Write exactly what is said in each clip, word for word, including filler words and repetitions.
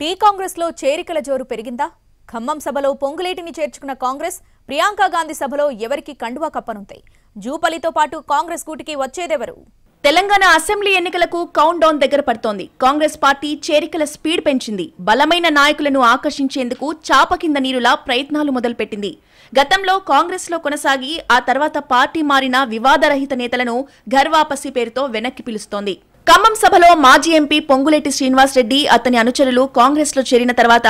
Tea Congress లో చేరికల జోరు పెరిగిందా? ఖమ్మం సభలో పొంగులేటిని చేర్చుకున్న కాంగ్రెస్ ప్రియాంక గాంధీ సభలో ఎవరికి కండువా కప్పనుంటాయి? జూపలితో పాటు కాంగ్రెస్ కూటికి వచ్చేదెవరు? తెలంగాణ అసెంబ్లీ ఎన్నికలకు కౌంట్ డౌన్ దగ్గర పడుతోంది. కాంగ్రెస్ పార్టీ చేరికల స్పీడ్ పెంచింది. బలమైన నాయకులను ఆకర్షించేందుకు చాప కింద నీరులా ప్రయత్నాలు మొదలుపెట్టింది. గతంలో కాంగ్రెస్ లో కొనసాగి ఆ తర్వాత పార్టీ మారిన వివాదరహిత నేతలను ఘర్వాపసి పేరుతో వెనక్కి పిలుస్తోంది. ఖమ్మం సభలో మాజీ ఎంపీ పొంగులేటి శ్రీనివాస్ రెడ్డి, అతని అనుచరులు కాంగ్రెస్ లో చేరిన తర్వాత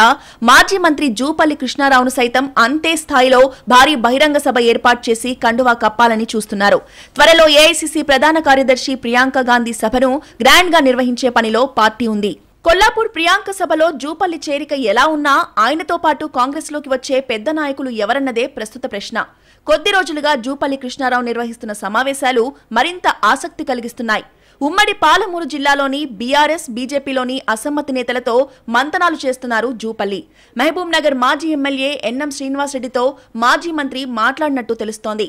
మాజీ మంత్రి జూపల్లి కృష్ణారావును సైతం అంతే స్థాయిలో భారీ బహిరంగ సభ ఏర్పాటు చేసి కండువా కప్పాలని చూస్తున్నారు. త్వరలో ఏఐసీసీ ప్రధాన కార్యదర్శి ప్రియాంక గాంధీ సభను గ్రాండ్ గా నిర్వహించే పనిలో పార్టీ ఉంది. కొల్లాపూర్ ప్రియాంక సభలో జూపల్లి చేరిక ఎలా ఉన్నా ఆయనతో పాటు కాంగ్రెస్ లోకి వచ్చే పెద్ద నాయకులు ఎవరన్నదే ప్రస్తుత ప్రశ్న. కొద్ది రోజులుగా జూపల్లి కృష్ణారావు నిర్వహిస్తున్న సమావేశాలు మరింత ఆసక్తి కలిగిస్తున్నాయి. ఉమ్మడి పాలమూరు జిల్లాలోని బీఆర్ఎస్, బీజేపీలోని అసమ్మతి నేతలతో మంతనాలు చేస్తున్నారు జూపల్లి. మహబూబ్ నగర్ మాజీ ఎమ్మెల్యే ఎన్ఎం శ్రీనివాస్ రెడ్డితో మాజీ మంత్రి మాట్లాడినట్టు తెలుస్తోంది.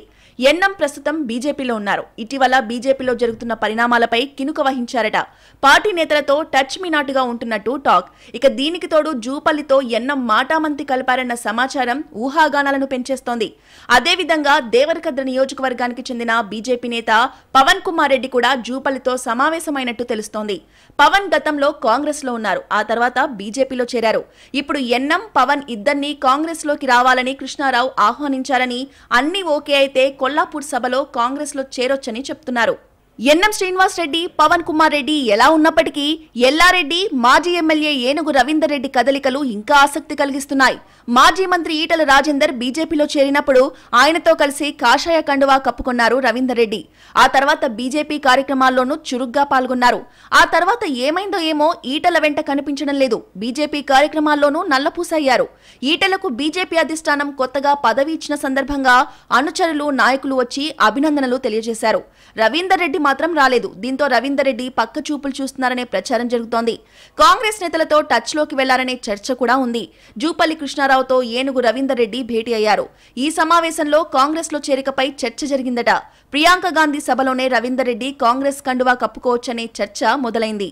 ఎన్ఎం ప్రస్తుతం బీజేపీలో ఉన్నారు. ఇటీవల బీజేపీలో జరుగుతున్న పరిణామాలపై కినుక వహించారట. పార్టీ నేతలతో టచ్ మీనాటుగా ఉంటున్నట్టు టాక్. ఇక దీనికి తోడు జూపల్లితో ఎన్ఎం మాటామంతి కలిపారన్న సమాచారం ఊహాగానాలను పెంచేస్తోంది. అదేవిధంగా దేవరకద్ర నియోజకవర్గానికి చెందిన బీజేపీ నేత పవన్ కుమార్ రెడ్డి కూడా జూపల్లితో సమావేశమైనట్టు తెలుస్తోంది. పవన్ గతంలో కాంగ్రెస్ లో ఉన్నారు, ఆ తర్వాత బీజేపీలో చేరారు. ఇప్పుడు ఎన్ఎం, పవన్ ఇద్దరినీ కాంగ్రెస్ లోకి రావాలని కృష్ణారావు ఆహ్వానించారని, అన్ని ఓకే అయితే కొల్లాపూర్ సభలో కాంగ్రెస్ లో చేరొచ్చని చెప్తున్నారు. ఎన్ఎం శ్రీనివాస్ రెడ్డి, పవన్ కుమార్ రెడ్డి ఎలా ఉన్నప్పటికీ ఎల్లారెడ్డి, మాజీ ఎమ్మెల్యే ఏనుగు రవీందర్ రెడ్డి కదలికలు ఇంకా ఆసక్తి కలిగిస్తున్నాయి. మాజీ మంత్రి ఈటల రాజేందర్ బీజేపీలో చేరినప్పుడు ఆయనతో కలిసి కాషాయ కండువా కప్పుకున్నారు రవీందర్ రెడ్డి. ఆ తర్వాత బీజేపీ కార్యక్రమాల్లోనూ చురుగ్గా పాల్గొన్నారు. ఆ తర్వాత ఏమైందో ఏమో ఈటల వెంట కనిపించడం లేదు. బీజేపీ కార్యక్రమాల్లోనూ నల్లపూసయ్యారు. ఈటలకు బీజేపీ అధిష్టానం కొత్తగా పదవి ఇచ్చిన సందర్భంగా అనుచరులు, నాయకులు వచ్చి అభినందనలు తెలియజేశారు. రవీందర్ రెడ్డి మాత్రం రాలేదు. దీంతో రవీందర్ రెడ్డి పక్క చూపులు చూస్తున్నారనే ప్రచారం జరుగుతోంది. కాంగ్రెస్ నేతలతో టచ్ లోకి వెళ్లారనే చర్చ కూడా ఉంది. జూపల్లి కృష్ణారావుతో ఏనుగు రవీందర్ రెడ్డి భేటీ అయ్యారు. ఈ సమావేశంలో కాంగ్రెస్ లో చేరికపై చర్చ జరిగిందట. ప్రియాంక గాంధీ సభలోనే రవీందర్ రెడ్డి కాంగ్రెస్ కండువా కప్పుకోవచ్చనే చర్చ మొదలైంది.